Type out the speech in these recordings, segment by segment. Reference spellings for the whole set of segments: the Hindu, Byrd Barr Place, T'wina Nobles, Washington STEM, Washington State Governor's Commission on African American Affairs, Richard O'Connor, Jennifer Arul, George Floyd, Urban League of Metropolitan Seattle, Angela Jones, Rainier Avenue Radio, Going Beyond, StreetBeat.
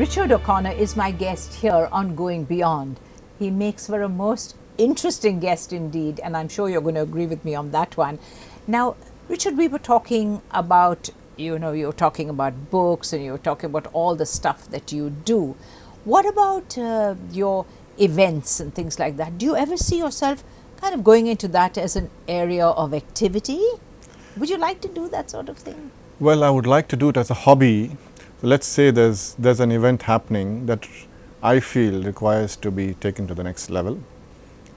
Richard O'Connor is my guest here on Going Beyond. He makes for a most interesting guest indeed, and I'm sure you're going to agree with me on that one. Now, Richard, we were talking about, you were talking about books and you were talking about all the stuff that you do. What about your events and things like that? Do you ever see yourself kind of going into that as an area of activity? Would you like to do that sort of thing? Well, I would like to do it as a hobby. Let's say there's an event happening that I feel requires to be taken to the next level,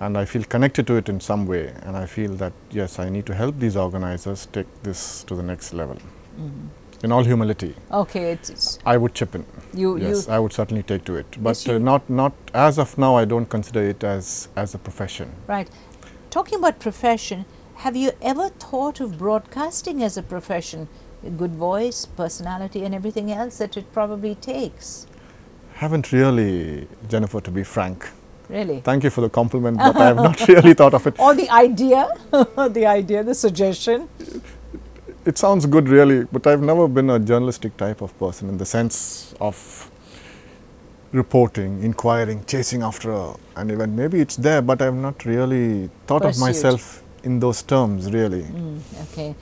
and I feel connected to it in some way, and I feel that yes, I need to help these organizers take this to the next level. Mm-hmm. In all humility. Okay, I would chip in. I would certainly take to it, but not as of now. I don't consider it as a profession. Right. Talking about profession, have you ever thought of broadcasting as a profession? A good voice, personality, and everything else that it probably takes. Haven't really, Jennifer, to be frank. Really? Thank you for the compliment, but I have not really thought of it. Or the idea, the suggestion. It sounds good, really, but I've never been a journalistic type of person in the sense of reporting, inquiring, chasing after an event. Maybe it's there, but I've not really thought of myself in those terms, really. Mm, okay.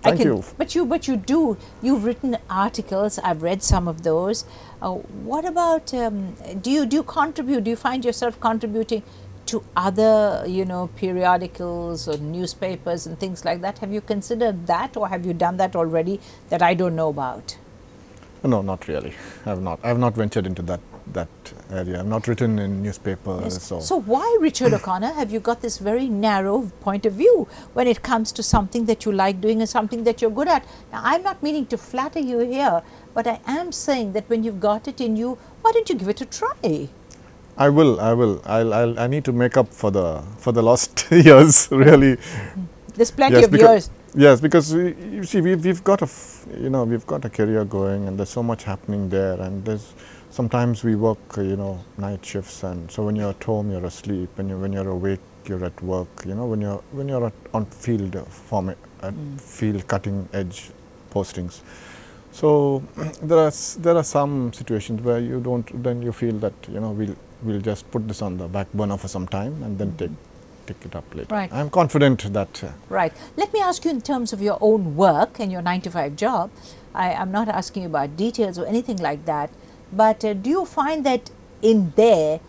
Thank you. But you do. You've written articles. I've read some of those. What about? Do you contribute? Do you find yourself contributing to other, periodicals or newspapers and things like that? Have you considered that, or have you done that already that I don't know about? No, not really. I've not ventured into that area. I've not written in newspapers. Yes. So why, Richard O'Connor, have you got this very narrow point of view when it comes to something that you like doing and something that you're good at? Now, I'm not meaning to flatter you here, but I am saying that when you've got it in you, why don't you give it a try? I will. I need to make up for the lost years, really. There's plenty of years. Yes, because you see, we've got a career going, and there's so much happening there, and there's sometimes we work, night shifts, and so when you're at home, you're asleep, and when you're awake, you're at work. When you're on field field cutting edge postings. So there are some situations where you don't. Then you feel that we'll just put this on the back burner for some time, and then take it up later. Right. I'm confident that. Right. Let me ask you in terms of your own work and your 9-to-5 job. I'm not asking you about details or anything like that, but do you find that in there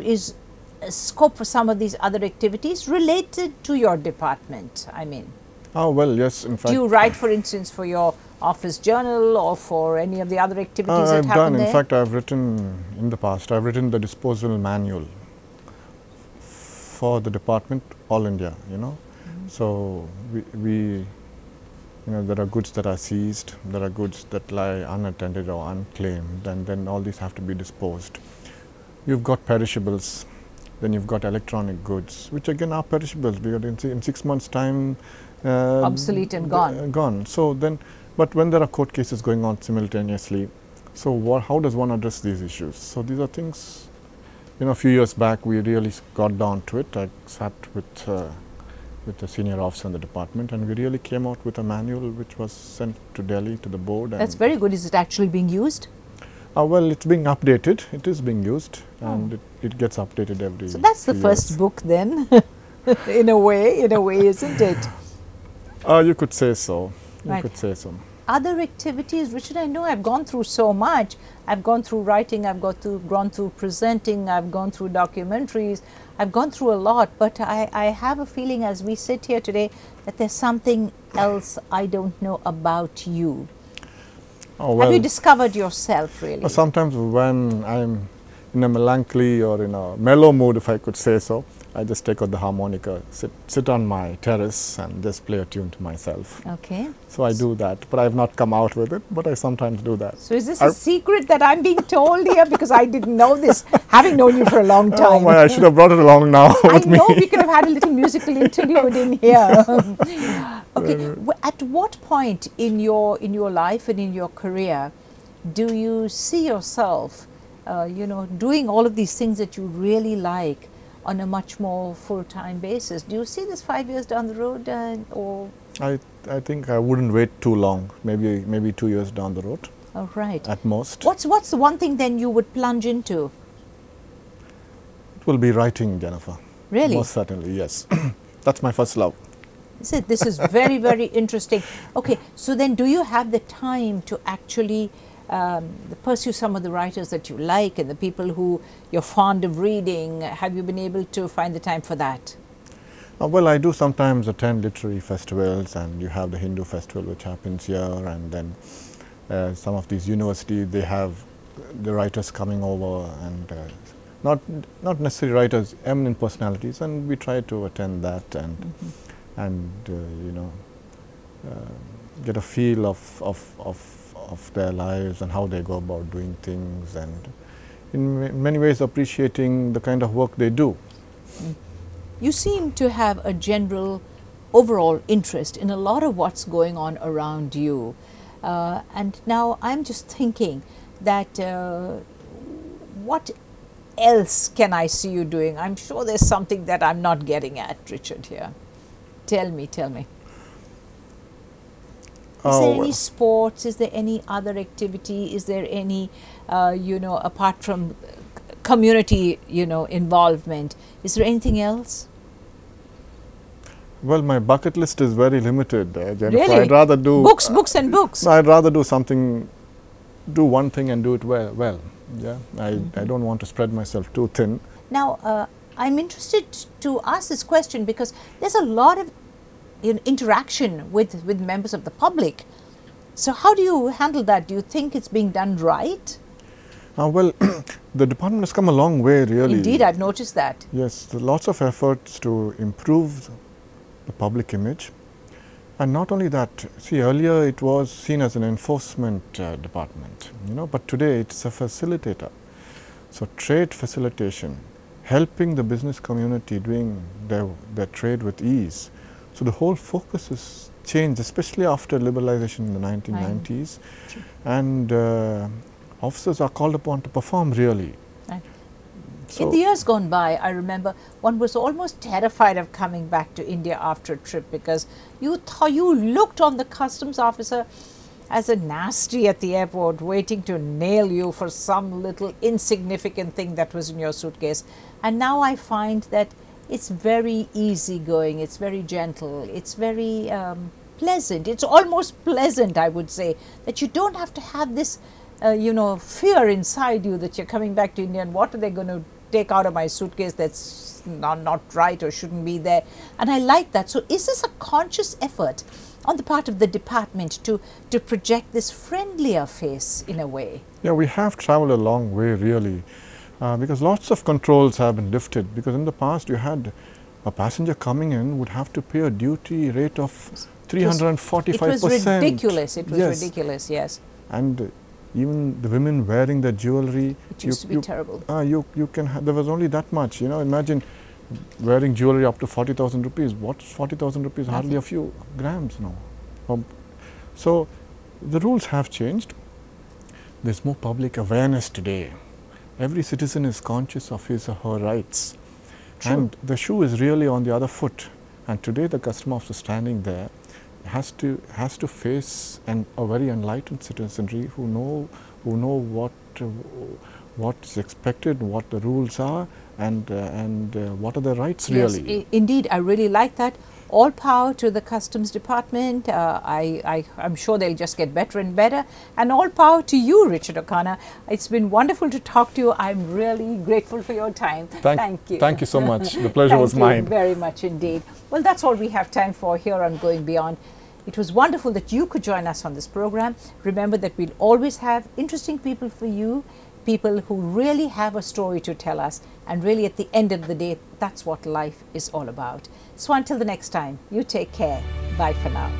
is a scope for some of these other activities related to your department, I mean? Oh, well, yes, in fact. Do you write, for instance, for your office journal or for any of the other activities that happen there? In fact, I've written in the past the disposal manual for the department, all India, So we there are goods that are seized, there are goods that lie unattended or unclaimed, and then all these have to be disposed. You've got perishables, then you've got electronic goods, which again are perishables because in 6 months' time, obsolete and gone. So then, but when there are court cases going on simultaneously, so how does one address these issues? So these are things. A few years back, we really got down to it. I sat with the senior officer in the department, and we really came out with a manual which was sent to Delhi to the board. That's very good. Is it actually being used? Well, it's being updated. It is being used, and it gets updated every. So that's the first book, then, in a way, isn't it? You could say so. Right. You could say so. Other activities, Richard, I know I've gone through so much. I've gone through writing, I've gone through presenting, I've gone through documentaries, I've gone through a lot, but I have a feeling as we sit here today that there's something else I don't know about you. Oh, well, have you discovered yourself, really? Sometimes when I'm in a melancholy or in a mellow mood, if I could say so, I just take out the harmonica, sit on my terrace and just play a tune to myself. Okay. So I do that, but I have not come out with it, but I sometimes do that. So is this a secret that I'm being told here because I didn't know this, having known you for a long time? Oh my, I should have brought it along now with me. I know, we could have had a little musical interlude in here. Okay, at what point in your life and in your career do you see yourself, doing all of these things that you really like on a much more full-time basis? Do you see this 5 years down the road, or? I think I wouldn't wait too long. Maybe 2 years down the road. Oh, right. At most. What's the one thing then you would plunge into? It will be writing, Jennifer. Really? Most certainly, yes. That's my first love. So this is very, very interesting. Okay, so then do you have the time to actually pursue some of the writers that you like and the people who you're fond of reading? Have you been able to find the time for that? Well, I do sometimes attend literary festivals, and you have the Hindu festival which happens here, and then some of these universities, they have the writers coming over, and not necessarily writers, eminent personalities, and we try to attend that and you know, get a feel of their lives and how they go about doing things, and in many ways appreciating the kind of work they do. You seem to have a general overall interest in a lot of what's going on around you, and now I'm just thinking that what else can I see you doing? I'm sure there's something that I'm not getting at, Richard, here. Tell me, tell me. Is there any sports? Is there any other activity? Is there any, you know, apart from community, you know, involvement, is there anything else? Well, my bucket list is very limited, Jennifer. Really? I'd rather do books, books and books. I'd rather do something, do one thing and do it well. Yeah, I don't want to spread myself too thin. Now, I'm interested to ask this question because there's a lot of interaction with members of the public. So how do you handle that? Do you think it's being done right? Well, the department has come a long way, really. Indeed, I've noticed that. Yes, lots of efforts to improve the public image. And not only that, see, earlier it was seen as an enforcement department, you know, but today it's a facilitator. So trade facilitation, helping the business community doing their trade with ease. So the whole focus has changed, especially after liberalization in the 1990s. And officers are called upon to perform, really. So in the years gone by, I remember one was almost terrified of coming back to India after a trip because you thought you looked on the customs officer as a nasty at the airport waiting to nail you for some little insignificant thing that was in your suitcase. And now I find that it's very easygoing, it's very gentle, it's very pleasant. It's almost pleasant, I would say, that you don't have to have this, you know, fear inside you that you're coming back to India and what are they going to take out of my suitcase that's not right or shouldn't be there. And I like that. So is this a conscious effort on the part of the department to project this friendlier face in a way? Yeah, we have traveled a long way, really, because lots of controls have been lifted, because in the past you had a passenger coming in would have to pay a duty rate of 345%. It was ridiculous, it was ridiculous, yes. And even the women wearing their jewellery. It used to be terrible. There was only that much, you know, imagine wearing jewellery up to 40,000 rupees. What's 40,000 rupees? Nothing. Hardly a few grams now. So the rules have changed. There's more public awareness today. Every citizen is conscious of his or her rights. True. And the shoe is really on the other foot. And today the customer officer standing there has to face a very enlightened citizenry who know what's expected, what the rules are, and what are the rights, really. Yes, indeed, I really like that. All power to the customs department. I'm sure they'll just get better and better. And all power to you, Richard O'Connor. It's been wonderful to talk to you. I'm really grateful for your time. Thank you. Thank you so much. The pleasure was mine. Thank you very much indeed. Well, that's all we have time for here on Going Beyond. It was wonderful that you could join us on this program. Remember that we'll always have interesting people for you, people who really have a story to tell us, and really at the end of the day, that's what life is all about. So until the next time, you take care. Bye for now.